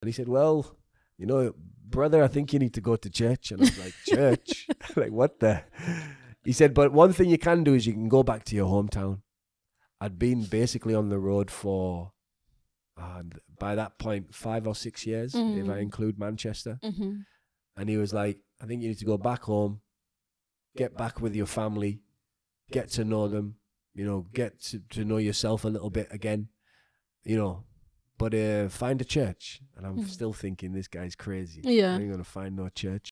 And he said, well, you know, brother, I think you need to go to church. And I was like, church? Like, what the? He said, but one thing you can do is you can go back to your hometown. I'd been basically on the road for, by that point, 5 or 6 years, if I include Manchester. And he was like, I think you need to go back home, get back with your family, get to know them, you know, get to know yourself a little bit again, you know, but find a church. And I'm still thinking, this guy's crazy. Yeah. I ain't gonna find no church.